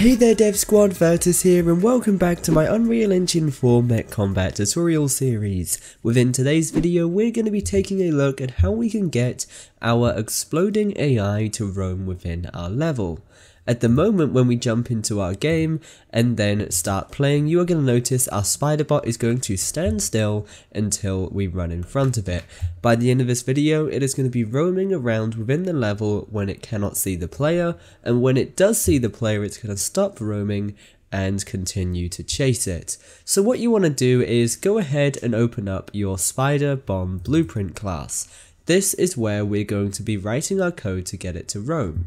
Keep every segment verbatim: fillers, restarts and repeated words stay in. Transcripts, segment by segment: Hey there Dev Squad, Virtus here and welcome back to my Unreal Engine four Mech Combat tutorial series. Within today's video we're going to be taking a look at how we can get our exploding A I to roam within our level. At the moment when we jump into our game and then start playing, you are going to notice our spider bot is going to stand still until we run in front of it. By the end of this video, it is going to be roaming around within the level when it cannot see the player, and when it does see the player, it's going to stop roaming and continue to chase it. So what you want to do is go ahead and open up your Spider Bomb Blueprint class. This is where we're going to be writing our code to get it to roam.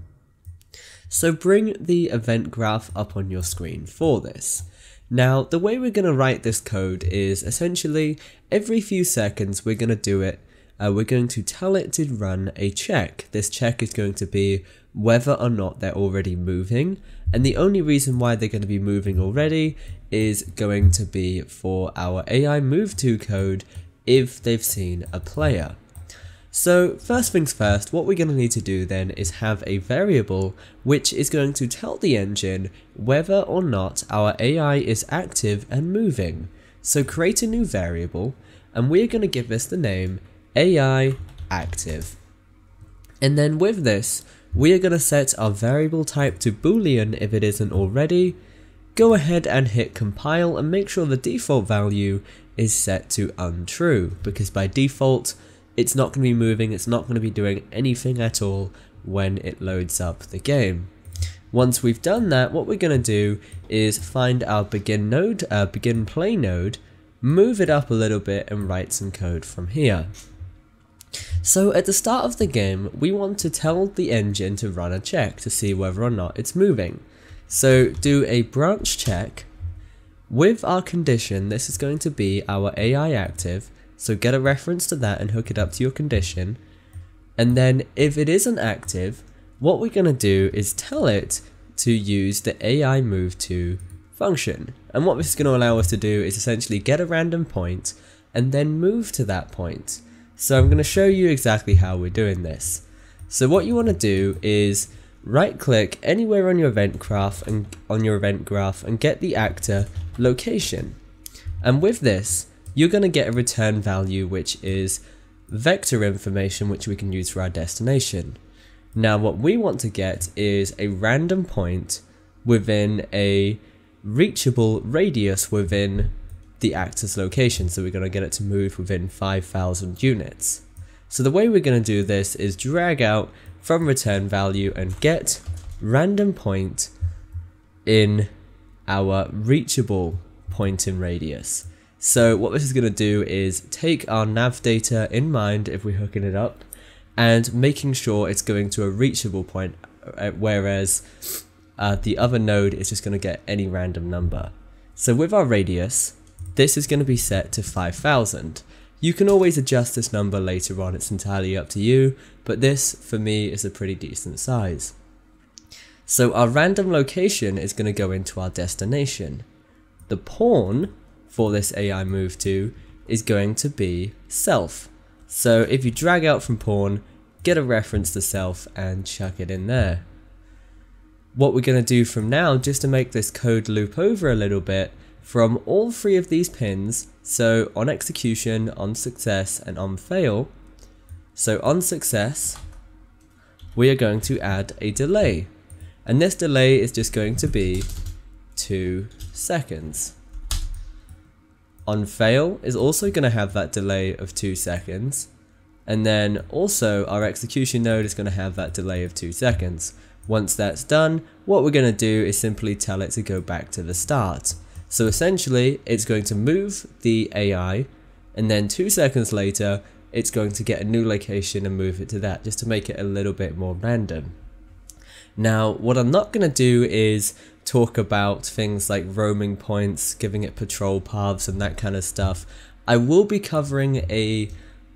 So bring the event graph up on your screen for this. Now, the way we're going to write this code is essentially every few seconds we're going to do it. Uh, we're going to tell it to run a check. This check is going to be whether or not they're already moving. And the only reason why they're going to be moving already is going to be for our A I Move To code if they've seen a player. So first things first, what we're going to need to do then is have a variable which is going to tell the engine whether or not our A I is active and moving. So create a new variable and we're going to give this the name A I Active. And then with this, we are going to set our variable type to Boolean if it isn't already. Go ahead and hit compile and make sure the default value is set to untrue, because by default, it's not going to be moving, it's not going to be doing anything at all when it loads up the game. Once we've done that, what we're going to do is find our begin node, uh, begin play node, move it up a little bit and write some code from here. So at the start of the game, we want to tell the engine to run a check to see whether or not it's moving. So do a branch check with our condition. This is going to be our A I active. So get a reference to that and hook it up to your condition. And then if it isn't active, what we're going to do is tell it to use the A I move to function. And what this is going to allow us to do is essentially get a random point and then move to that point. So I'm going to show you exactly how we're doing this. So what you want to do is right click anywhere on your event graph and on your event graph and get the actor location. And with this, you're going to get a return value which is vector information which we can use for our destination. Now what we want to get is a random point within a reachable radius within the actor's location, so we're going to get it to move within five thousand units. So the way we're going to do this is drag out from return value and get random point in our reachable point in radius. So what this is going to do is take our nav data in mind if we're hooking it up and making sure it's going to a reachable point, whereas uh, the other node is just going to get any random number. So with our radius, this is going to be set to five thousand. You can always adjust this number later on, it's entirely up to you, but this for me is a pretty decent size. So our random location is going to go into our destination. The pawn for this A I move to is going to be self. So if you drag out from pawn, get a reference to self and chuck it in there. What we're going to do from now, just to make this code loop over a little bit, from all three of these pins, so on execution, on success and on fail, so on success we are going to add a delay, and this delay is just going to be two seconds. On fail is also going to have that delay of two seconds, and then also our execution node is going to have that delay of two seconds. Once that's done, what we're going to do is simply tell it to go back to the start. So essentially it's going to move the A I and then two seconds later it's going to get a new location and move it to that, just to make it a little bit more random. Now what I'm not going to do is talk about things like roaming points, giving it patrol paths and that kind of stuff. I will be covering a,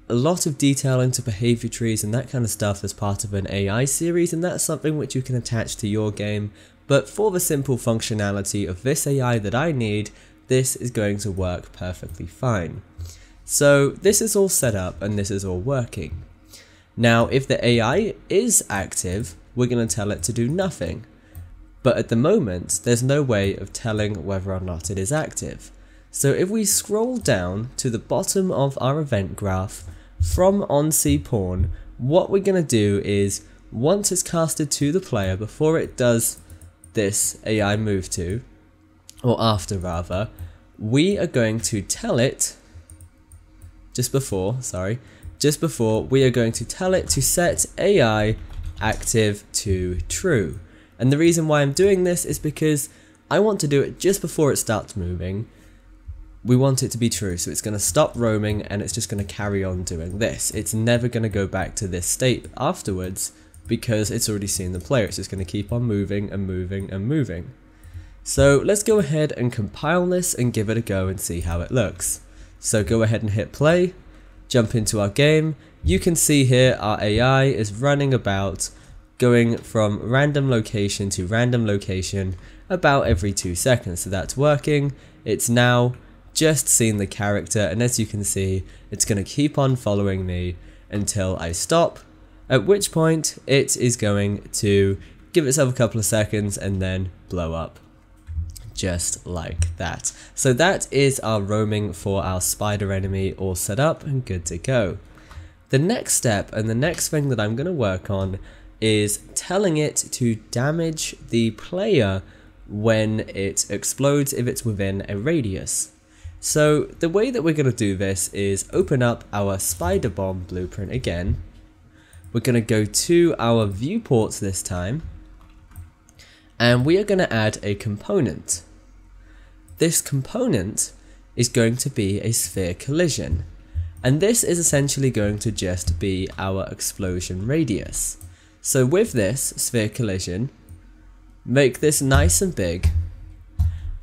a lot of detail into behavior trees and that kind of stuff as part of an A I series, and that's something which you can attach to your game, but for the simple functionality of this A I that I need, this is going to work perfectly fine. So this is all set up and this is all working. Now if the A I is active, we're going to tell it to do nothing. but at the moment there's no way of telling whether or not it is active. So if we scroll down to the bottom of our event graph from onSeePorn, what we're going to do is once it's casted to the player, before it does this A I move to, or after rather, we are going to tell it, just before, sorry, just before we are going to tell it to set A I active to true. And the reason why I'm doing this is because I want to do it just before it starts moving. We want it to be true, so it's going to stop roaming and it's just going to carry on doing this. It's never going to go back to this state afterwards because it's already seen the player. It's just going to keep on moving and moving and moving. So let's go ahead and compile this and give it a go and see how it looks. So go ahead and hit play, jump into our game. You can see here our A I is running about, going from random location to random location about every two seconds. So that's working. It's now just seen the character, and as you can see, it's going to keep on following me until I stop, at which point it is going to give itself a couple of seconds and then blow up, just like that. So that is our roaming for our spider enemy all set up and good to go. The next step and the next thing that I'm going to work on is telling it to damage the player when it explodes if it's within a radius. So the way that we're going to do this is open up our Spider Bomb Blueprint again. We're going to go to our viewports this time, and we are going to add a component. This component is going to be a sphere collision, and this is essentially going to just be our explosion radius. So with this sphere collision, make this nice and big.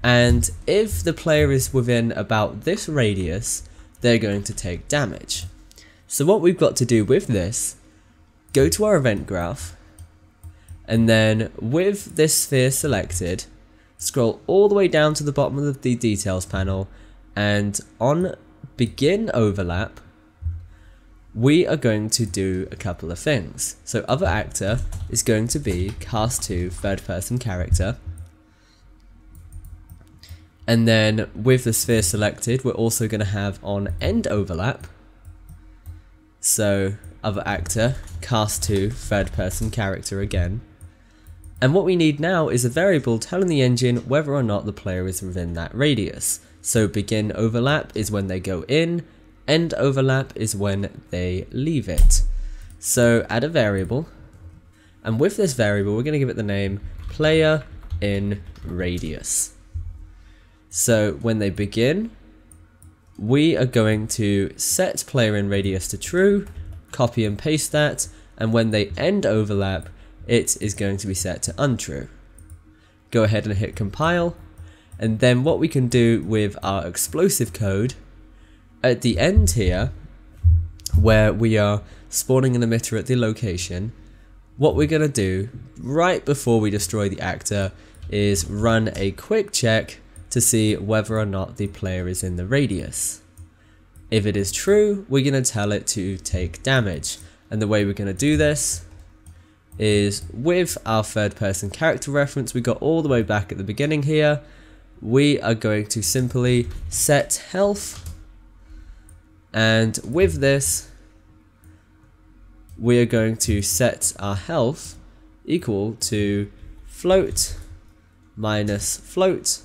And if the player is within about this radius, they're going to take damage. So what we've got to do with this, go to our event graph, and then with this sphere selected, scroll all the way down to the bottom of the details panel, and on begin overlap, we are going to do a couple of things. So other actor is going to be cast to third person character. And then with the sphere selected, we're also going to have on end overlap. So other actor, cast to third person character again. And what we need now is a variable telling the engine whether or not the player is within that radius. So begin overlap is when they go in, end overlap is when they leave it. So add a variable. And with this variable, we're going to give it the name player in radius. So when they begin, we are going to set player in radius to true, copy and paste that, and when they end overlap, it is going to be set to untrue. Go ahead and hit compile, and then what we can do with our explosive code, at the end here, where we are spawning an emitter at the location, what we're going to do right before we destroy the actor is run a quick check to see whether or not the player is in the radius. If it is true, we're going to tell it to take damage, and the way we're going to do this is with our third person character reference we got all the way back at the beginning here, we are going to simply set health, and with this we are going to set our health equal to float minus float,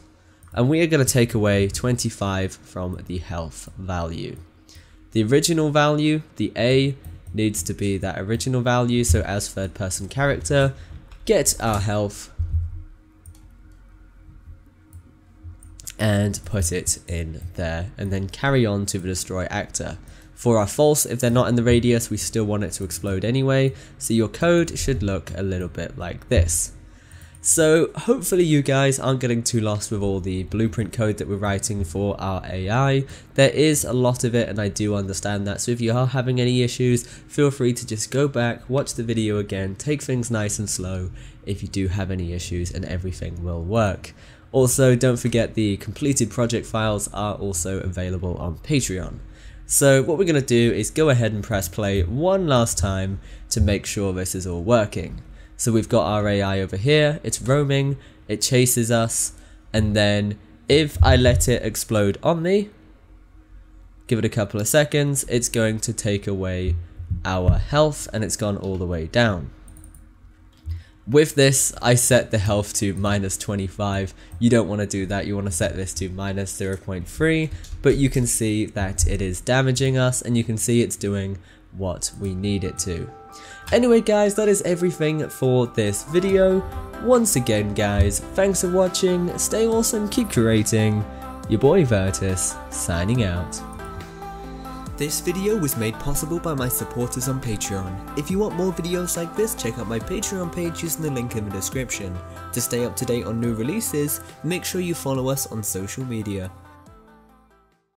and we are going to take away twenty-five from the health value. The original value, the A, needs to be that original value, so as third person character, get our health and put it in there, and then carry on to the destroy actor. For our false, if they're not in the radius, we still want it to explode anyway, so your code should look a little bit like this. So hopefully you guys aren't getting too lost with all the blueprint code that we're writing for our A I. There is a lot of it and I do understand that, so if you are having any issues, feel free to just go back, watch the video again, take things nice and slow if you do have any issues, and everything will work. Also, don't forget the completed project files are also available on Patreon. So what we're going to do is go ahead and press play one last time to make sure this is all working. So we've got our A I over here, it's roaming, it chases us, and then if I let it explode on me, give it a couple of seconds, it's going to take away our health, and it's gone all the way down. With this, I set the health to minus twenty-five. You don't want to do that. You want to set this to minus zero point three, but you can see that it is damaging us, and you can see it's doing what we need it to. Anyway guys, that is everything for this video. Once again guys, thanks for watching, stay awesome, keep creating. Your boy Vertus, signing out. This video was made possible by my supporters on Patreon. If you want more videos like this, check out my Patreon page using the link in the description. To stay up to date on new releases, make sure you follow us on social media.